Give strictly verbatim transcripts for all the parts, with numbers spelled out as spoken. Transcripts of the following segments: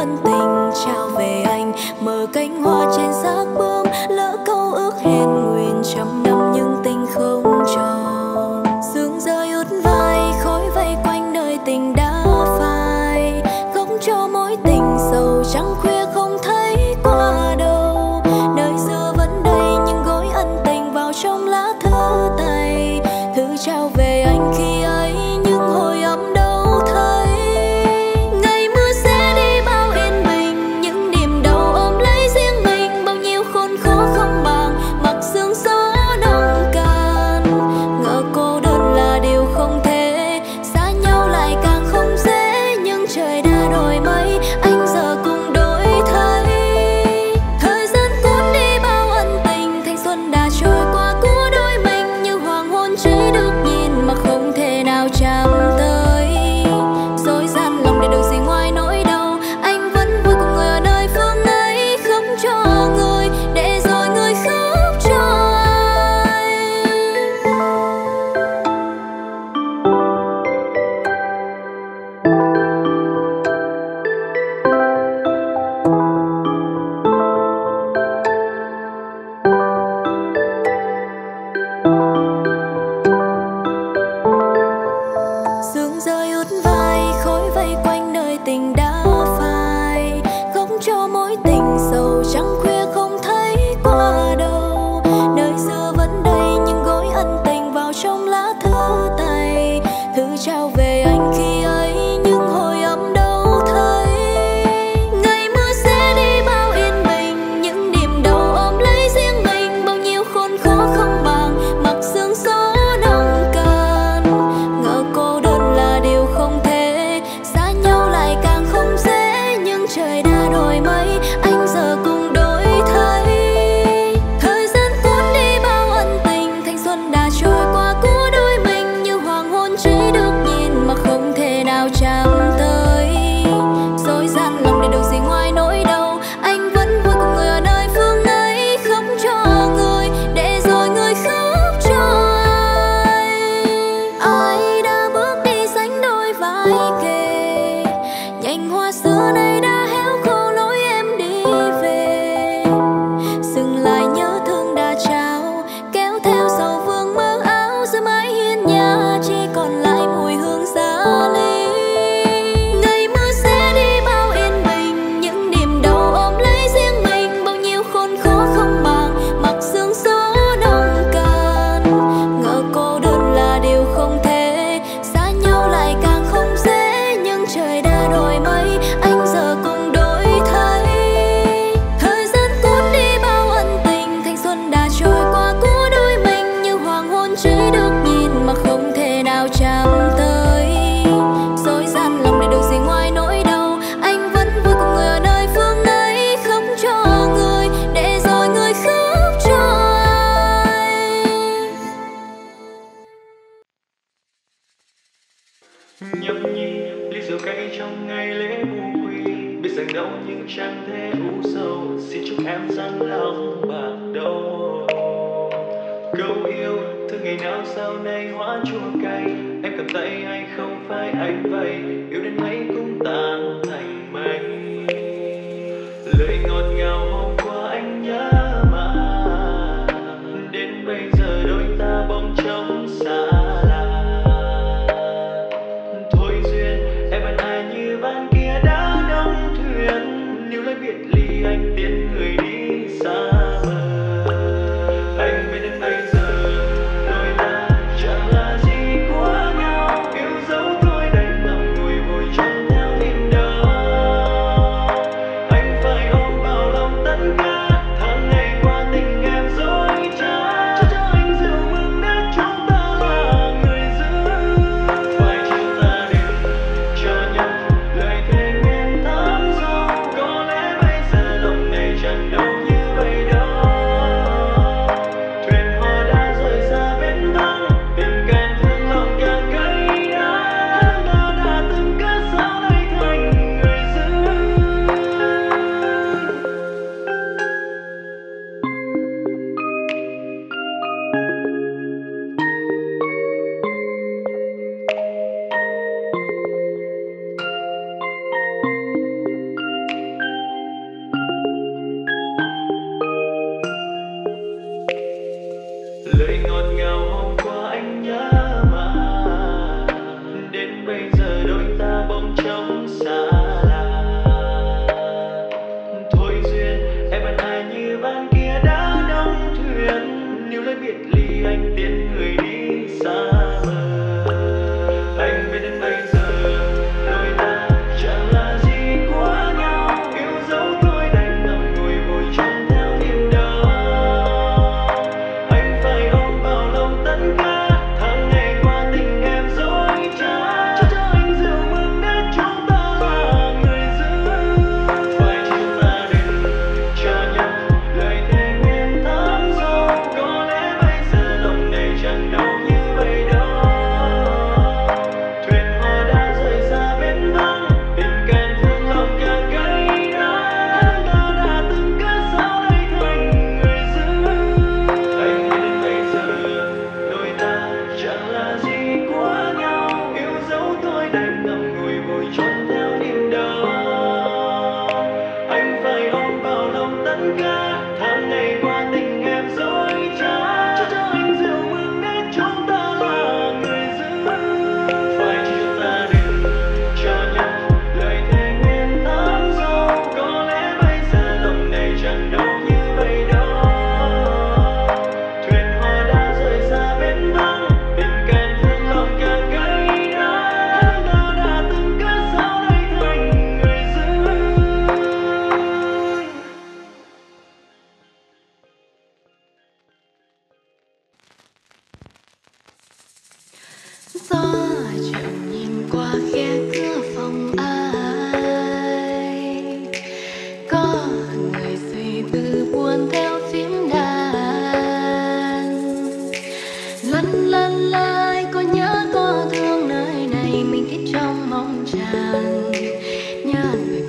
ân tình trao về anh, mở cánh hoa trên xác bướm, lỡ câu ước hẹn nguyện trăm năm nhưng tình không tròn. Sương rơi ướt vai, khói vây quanh đời tình đã phai, góc cho mối tình sầu trắng khuya không thấy qua đâu. Nơi xưa vẫn đây những gối ân tình vào trong lá thư tay, thư trao về anh khi ấy những hồi ấm đâu. Hãy subscribe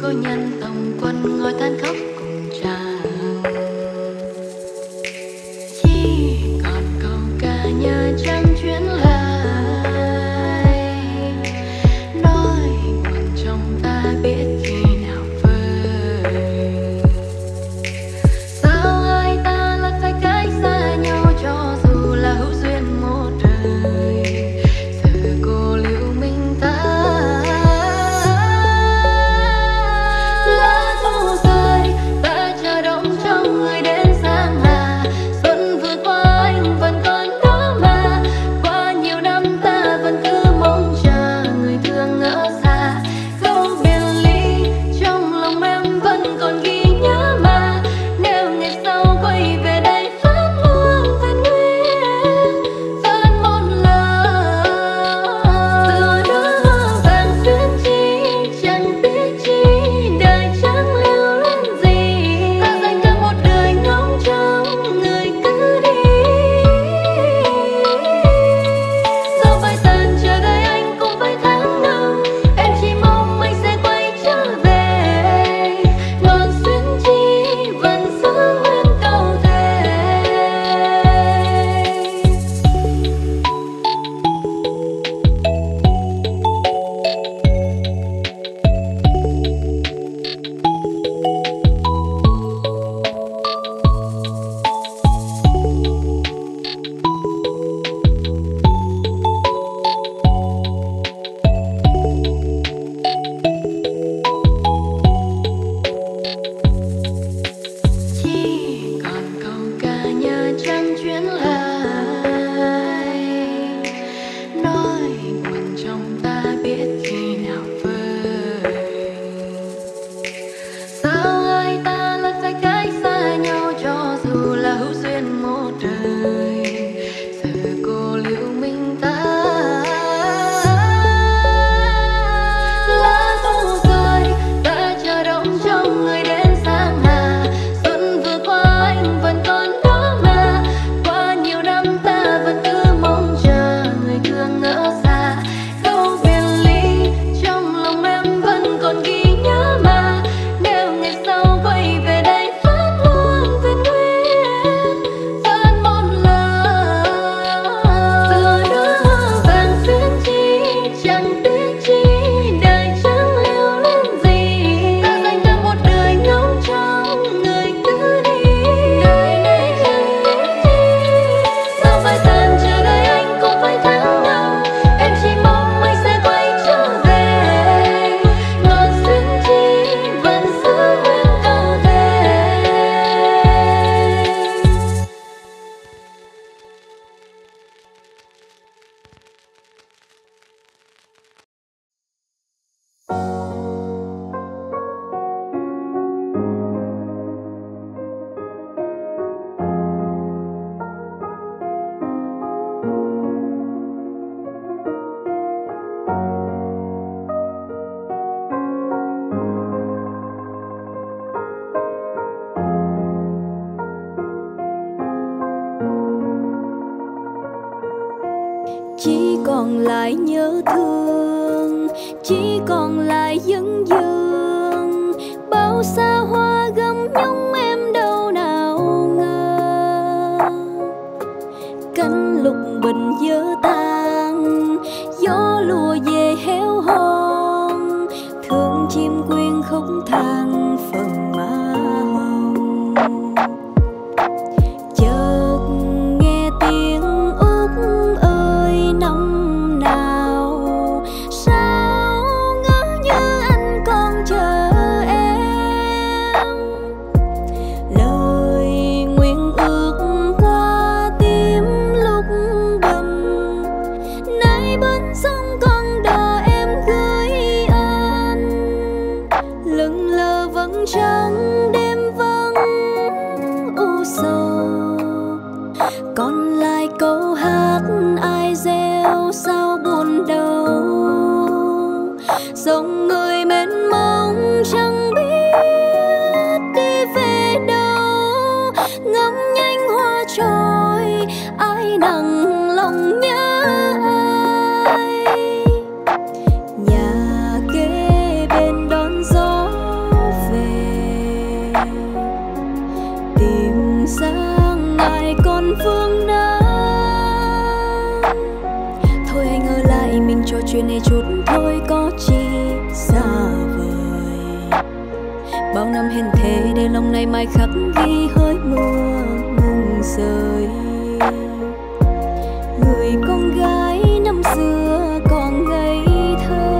cô nhân tòng quân ngồi than khóc cùng trà. Chỉ còn câu ca nhà trăng chuyến lại, nói còn trong ta biết khi nào vơi. Sao hai ta lại phải cách xa nhau cho dù là hữu duyên một đời. Chỉ còn lại nhớ thương, chỉ còn lại vấn vương. Bao xa hoa gấm nhung em đâu nào ngờ. Cánh lục bình dơ tan, gió lùa về héo hon. Thương chim quyên không than phần má hồng. Chợt nghe tiếng dòng người mênh mông chẳng biết đi về đâu, ngắm nhanh hoa trôi ai nặng lòng nhớ ai. Nhà kế bên đón gió chuyện này chút thôi có chi xa vời. Bao năm hẹn thế để lòng này mai khắc ghi hơi mưa mùng rơi. Người con gái năm xưa còn ngây thơ,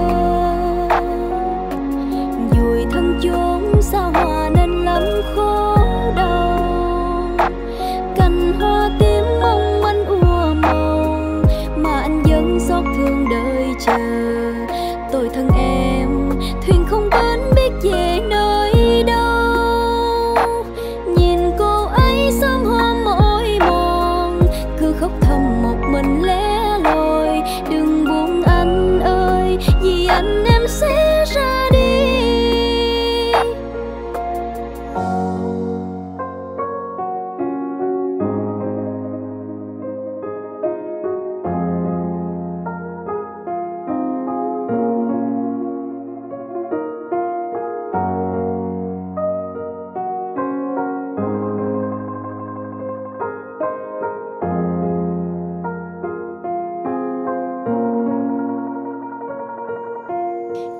dùi thân chốn xa hoa nên lắm khổ đau. Cành hoa tím mong manh ùa màu mà anh vẫn xót thương đợi chờ. Tôi thân em thuyền không đến biết về nơi đâu, nhìn cô ấy sớm hoa mỏi mòn cứ khóc thầm một mình lẻ loi. Đừng buồn anh ơi vì anh em sẽ ra đi.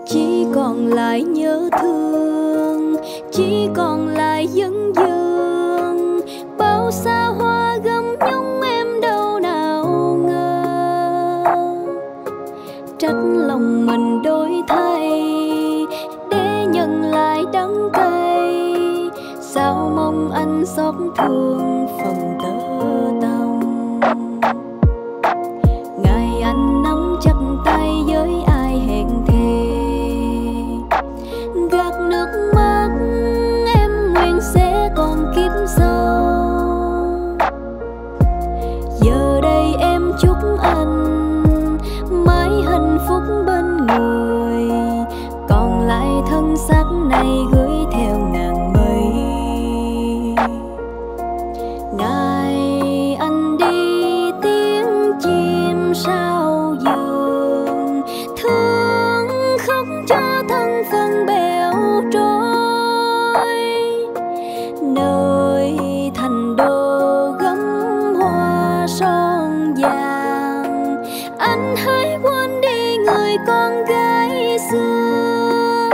Chỉ còn lại nhớ thương, chỉ còn lại vấn vương. Bao xa hoa gấm nhung em đâu nào ngờ. Trách lòng mình đổi thay để nhận lại đắng cay. Sao mong anh xót thương phần tơ tâm. Ngày anh nắm chặt tay với ai hẹn thề. Gạt nước mắt em nguyện sẽ còn kiếp sau. Giờ đây em chúc anh mãi hạnh phúc bên người. Còn lại thân xác này gửi theo ngàn mây. Ngày anh đi tiếng chim sao giường thương khóc cho thân phận bè. Nơi thành đô gấm hoa son vàng, anh hãy quên đi người con gái xưa.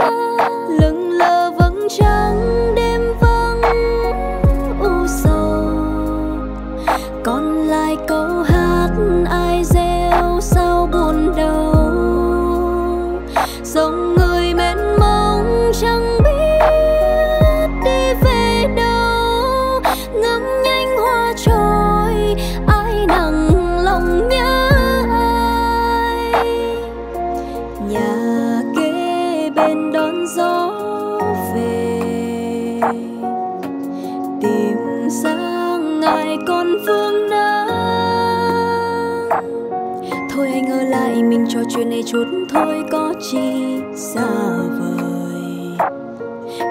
Lững lờ vẫn trắng đêm vắng u sầu. Còn lại câu hát ai gieo sao buồn đầu. Dòng người mênh mông chẳng gió về tìm sáng ngày con phương nắng. Thôi anh ở lại mình trò chuyện này chút thôi có chi xa vời.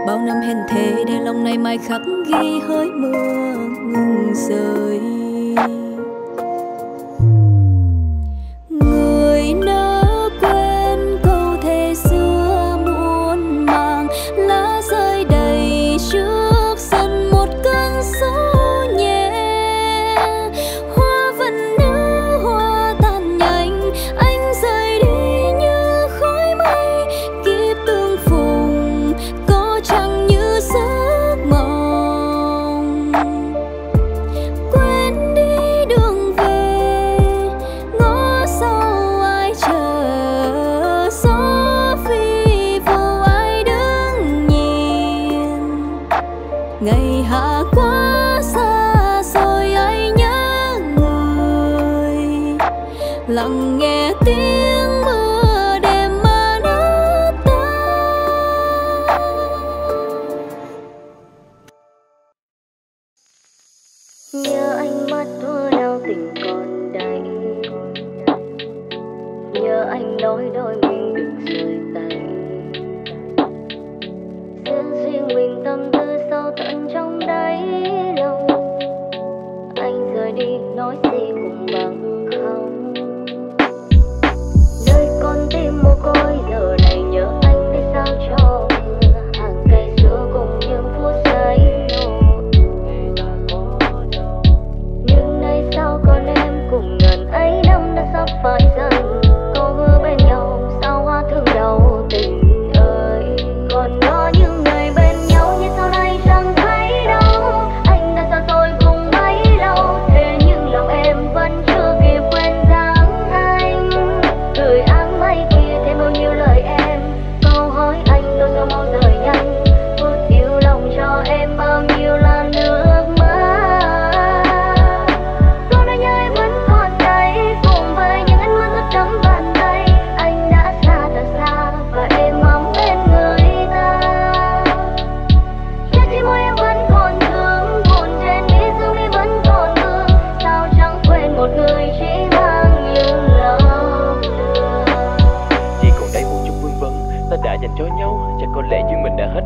Bao năm hẹn thề để lòng này mai khắc ghi hơi mưa ngừng rơi. Ngày hạ quá xa rồi ai nhớ người. Lặng nghe tiếng mưa đêm mà nỡ ta. Nhớ ánh mắt đua đau tình còn đầy. Nhớ anh nói đôi mình đừng rời tay. Giữ riêng mình tâm tư sâu tận trong đáy lòng. Anh rời đi nói gì cũng bằng không. Nơi con tim mồ côi giờ này nhớ anh biết sao cho. Hàng cây xưa cùng những phút giây nhưng nay sao còn em cùng ngần ấy năm đã sắp phải dần. Câu hứa bên nhau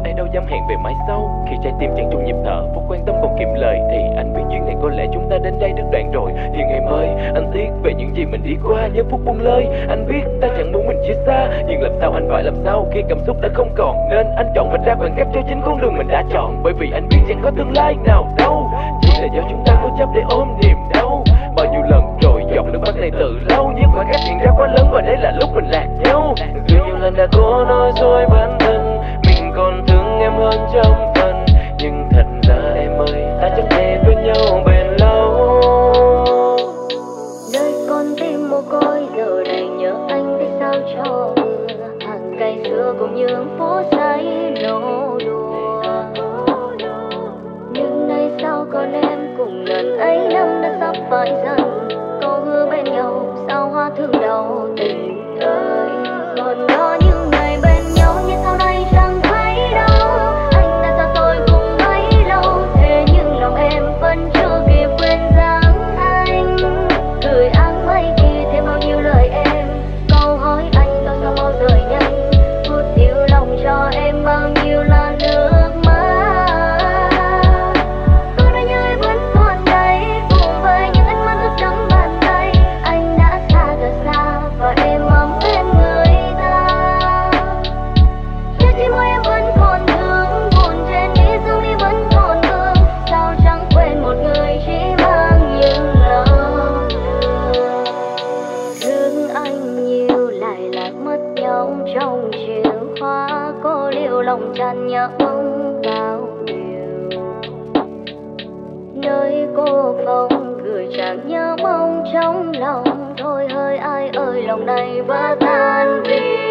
tay đâu dám hẹn về mãi sau. Khi trái tim chẳng chung nhịp thở, phút quan tâm còn kiệm lời, thì anh biết chuyến này có lẽ chúng ta đến đây đứt đoạn rồi. Hiền em ơi, anh tiếc về những gì mình đi qua. Nhớ phút buông lơi, anh biết ta chẳng muốn mình chia xa, nhưng làm sao anh phải làm sao khi cảm xúc đã không còn. Nên anh chọn vạch ra khoảng cách cho chính con đường mình đã chọn, bởi vì anh biết chẳng có tương lai nào đâu, chỉ là do chúng ta cố chấp để ôm niềm đau. Bao nhiêu lần rồi giọt nước mắt này tự lau, nhưng khoảng cách diễn ra quá lớn và đây là lúc mình lạc nhau. Dù nhiều lần đã cố nói dối bản thân, mình còn thương em hơn trăm phần, nhưng thật ra em ơi, ta chẳng thể với nhau bền lâu. Nơi con tim mồ côi giờ này nhớ anh biết sao cho hàng cây xưa cũng những phố say nô đùa, nhưng nay sao còn em cùng lần ấy năm đã sắp phải dần. Có hứa bên nhau sao hoa thương đau tình ơi, còn có những ngày bên nhau như sau nay chẳng thấy đâu. Anh đã xa tôi cũng mấy lâu, thế nhưng lòng em vẫn chưa kịp quên dáng anh. Gửi áng mây kia thêm bao nhiêu lời em, câu hỏi anh đâu sao mau rời nhanh. Phút yêu lòng cho em bao nhiêu là nước mắt, lòng tràn nhớ bao điều. Nơi cô phòng gửi chẳng nhớ mong trong lòng, thôi hơi ai ơi lòng này vỡ tan vì